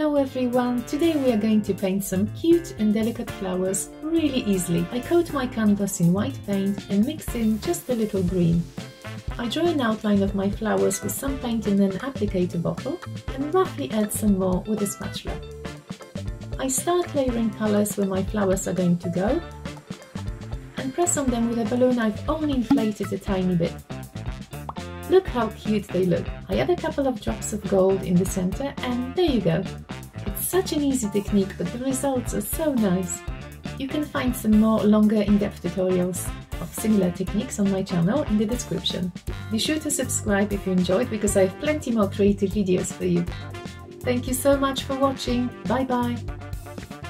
Hello everyone! Today we are going to paint some cute and delicate flowers really easily. I coat my canvas in white paint and mix in just a little green. I draw an outline of my flowers with some paint in an applicator bottle and roughly add some more with a spatula. I start layering colours where my flowers are going to go and press on them with a balloon I've only inflated a tiny bit. Look how cute they look! I add a couple of drops of gold in the centre and there you go! It's such an easy technique but the results are so nice! You can find some more longer in-depth tutorials of similar techniques on my channel in the description. Be sure to subscribe if you enjoyed because I have plenty more creative videos for you. Thank you so much for watching! Bye bye!